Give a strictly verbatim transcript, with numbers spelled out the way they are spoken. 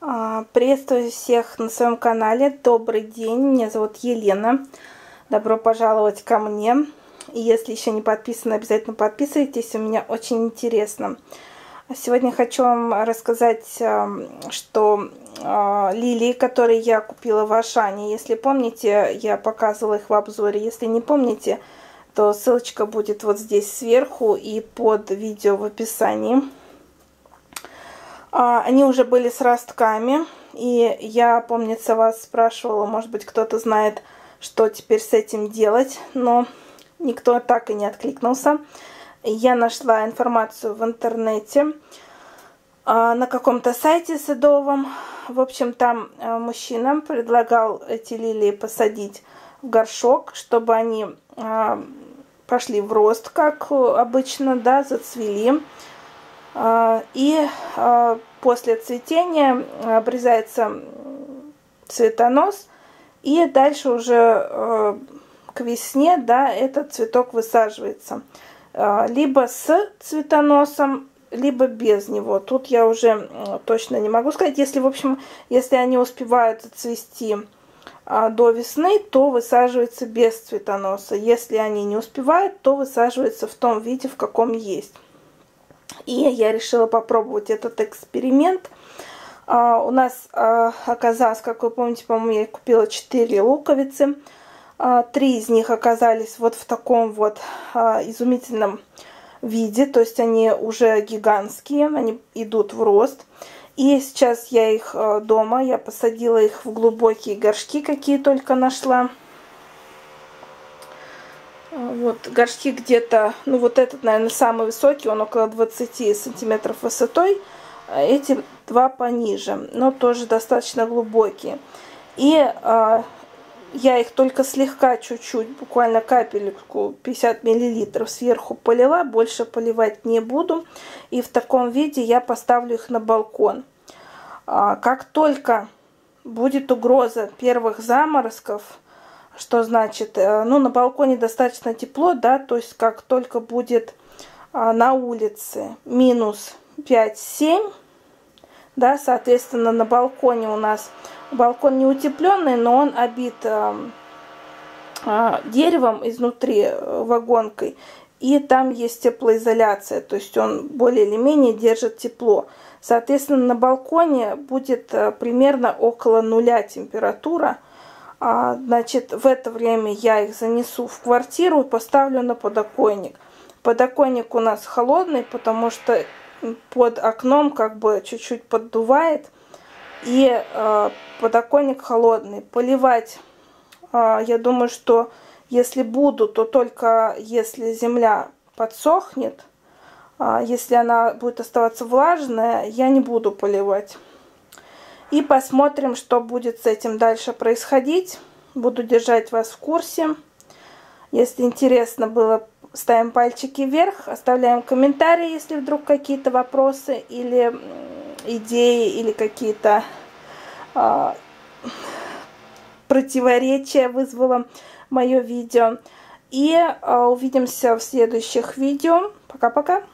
Приветствую всех на своем канале. Добрый день, меня зовут Елена. Добро пожаловать ко мне. Если еще не подписаны, обязательно подписывайтесь, у меня очень интересно. Сегодня хочу вам рассказать, что лилии, которые я купила в Ашане, если помните, я показывала их в обзоре. Если не помните, то ссылочка будет вот здесь сверху и под видео в описании. Они уже были с ростками, и я, помнится, вас спрашивала, может быть, кто-то знает, что теперь с этим делать, но никто так и не откликнулся. Я нашла информацию в интернете, на каком-то сайте садовом. В общем, там мужчина предлагал эти лилии посадить в горшок, чтобы они пошли в рост, как обычно, да, зацвели. И после цветения обрезается цветонос, и дальше уже к весне, да, этот цветок высаживается. Либо с цветоносом, либо без него. Тут я уже точно не могу сказать. Если, в общем, если они успевают зацвести до весны, то высаживается без цветоноса. Если они не успевают, то высаживается в том виде, в каком есть. И я решила попробовать этот эксперимент. А, у нас а, оказалось, как вы помните, по-моему, я купила четыре луковицы. А, три из них оказались вот в таком вот а, изумительном виде. То есть они уже гигантские, они идут в рост. И сейчас я их а, дома, я посадила их в глубокие горшки, какие только нашла. Вот горшки где-то, ну вот этот, наверное, самый высокий, он около двадцати сантиметров высотой, эти два пониже, но тоже достаточно глубокие. И э, я их только слегка, чуть-чуть, буквально капельку, пятьдесят миллилитров сверху полила, больше поливать не буду. И в таком виде я поставлю их на балкон. А, как только будет угроза первых заморозков, что значит, ну, на балконе достаточно тепло, да, то есть как только будет а, на улице минус пять-семь, да, соответственно, на балконе у нас, балкон не утепленный, но он обит а, а, деревом изнутри, вагонкой, и там есть теплоизоляция, то есть он более или менее держит тепло. Соответственно, на балконе будет а, примерно около нуля температура. Значит, в это время я их занесу в квартиру и поставлю на подоконник. Подоконник у нас холодный, потому что под окном как бы чуть-чуть поддувает. И э, подоконник холодный. Поливать, э, я думаю, что если буду, то только если земля подсохнет. Э, если она будет оставаться влажная, я не буду поливать. И посмотрим, что будет с этим дальше происходить. Буду держать вас в курсе. Если интересно было, ставим пальчики вверх, оставляем комментарии, если вдруг какие-то вопросы или идеи, или какие-то э, противоречия вызвало мое видео. И э, увидимся в следующих видео. Пока-пока!